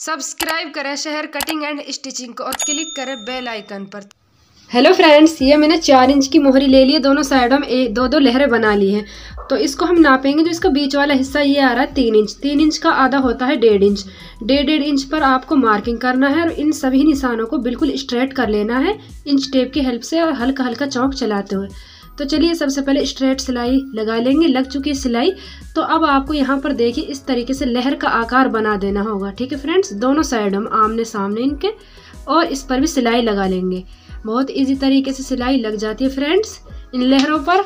Subscribe करें शहर cutting and stitching को और क्लिक करें बेल आइकन पर। हेलो फ्रेंड्स, ये मैंने 4 इंच की मोहरी ले ली है। दोनों साइडों में दो लहरें बना ली हैं। तो इसको हम नापेंगे। जो इसका बीच वाला हिस्सा ये आ रहा है 3 इंच। 3 इंच का आधा होता है 1.5 इंच। 1.5 इंच पर आपको मार्किंग करना है और इन सभी निशानों को बिल्कुल स्ट्रेट कर लेना है इंच टेप की हेल्प से और हल्का हल्का चौक चलाते हुए। तो चलिए सबसे पहले स्ट्रेट सिलाई लगा लेंगे। लग चुकी है सिलाई। तो अब आपको यहाँ पर देखिए इस तरीके से लहर का आकार बना देना होगा। ठीक है फ्रेंड्स, दोनों साइड हम आमने सामने इनके और इस पर भी सिलाई लगा लेंगे। बहुत इजी तरीके से सिलाई लग जाती है फ्रेंड्स। इन लहरों पर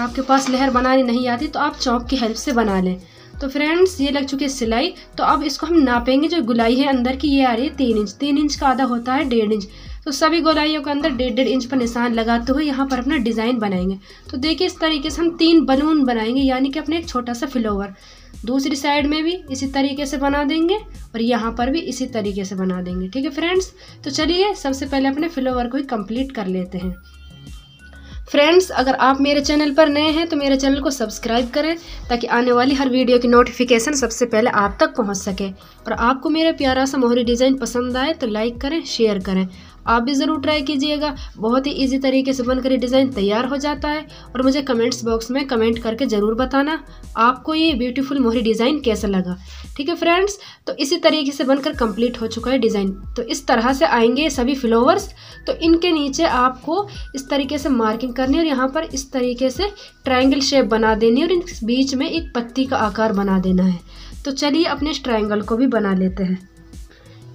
आपके पास लहर बनानी नहीं आती तो आप चौक की हेल्प से बना लें। तो फ्रेंड्स ये लग चुकी है सिलाई। तो अब इसको हम नापेंगे। जो गोलाई है अंदर की ये आ रही है 3 इंच। 3 इंच का आधा होता है 1.5 इंच। तो सभी गोलाइयों के अंदर 1.5 इंच पर निशान लगाते हुए यहाँ पर अपना डिज़ाइन बनाएंगे। तो देखिए इस तरीके से हम 3 बलून बनाएंगे, यानी कि अपने एक छोटा सा फ्लोवर। दूसरी साइड में भी इसी तरीके से बना देंगे और यहाँ पर भी इसी तरीके से बना देंगे। ठीक है फ्रेंड्स, तो चलिए सबसे पहले अपने फ्लोवर को ही कंप्लीट कर लेते हैं। फ्रेंड्स अगर आप मेरे चैनल पर नए हैं तो मेरे चैनल को सब्सक्राइब करें ताकि आने वाली हर वीडियो की नोटिफिकेशन सबसे पहले आप तक पहुंच सके। और आपको मेरा प्यारा सा मोहरी डिज़ाइन पसंद आए तो लाइक करें, शेयर करें। आप भी ज़रूर ट्राई कीजिएगा। बहुत ही इजी तरीके से बनकर ये डिज़ाइन तैयार हो जाता है। और मुझे कमेंट्स बॉक्स में कमेंट करके ज़रूर बताना आपको ये ब्यूटीफुल मोहरी डिज़ाइन कैसा लगा। ठीक है फ्रेंड्स, तो इसी तरीके से बनकर कंप्लीट हो चुका है डिज़ाइन। तो इस तरह से आएंगे सभी फ्लावर्स। तो इनके नीचे आपको इस तरीके से मार्किंग करनी है और यहाँ पर इस तरीके से ट्रायंगल शेप बना देनी है और इन बीच में एक पत्ती का आकार बना देना है। तो चलिए अपने इस ट्रायंगल को भी बना लेते हैं।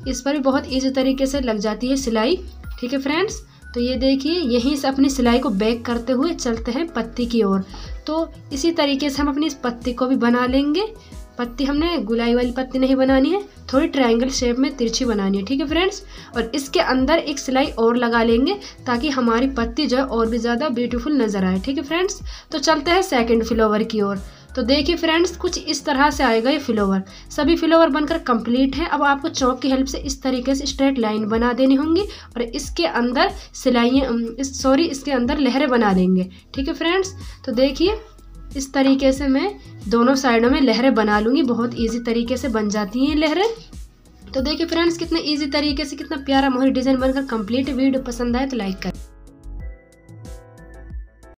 इस पर भी बहुत ईजी तरीके से लग जाती है सिलाई। ठीक है फ्रेंड्स, तो ये देखिए यहीं से अपनी सिलाई को बैक करते हुए चलते हैं पत्ती की ओर। तो इसी तरीके से हम अपनी इस पत्ती को भी बना लेंगे। पत्ती हमने गुलाई वाली पत्ती नहीं बनानी है, थोड़ी ट्रायंगल शेप में तिरछी बनानी है। ठीक है फ्रेंड्स, और इसके अंदर एक सिलाई और लगा लेंगे ताकि हमारी पत्ती जो है और भी ज़्यादा ब्यूटीफुल नज़र आए। ठीक है फ्रेंड्स, तो चलते हैं सेकंड फ्लावर की ओर। तो देखिए फ्रेंड्स कुछ इस तरह से आएगा ये फ्लावर। सभी फ्लावर बनकर कंप्लीट है। अब आपको चौक की हेल्प से इस तरीके से स्ट्रेट लाइन बना देनी होंगी और इसके अंदर इसके अंदर लहरें बना देंगे। ठीक है फ्रेंड्स, तो देखिए इस तरीके से मैं दोनों साइडों में लहरें बना लूँगी। बहुत ईजी तरीके से बन जाती हैं लहरें। तो देखिए फ्रेंड्स कितने ईजी तरीके से कितना प्यारा मोहरी डिज़ाइन बनकर कंप्लीट। वीडियो पसंद आए तो लाइक करें।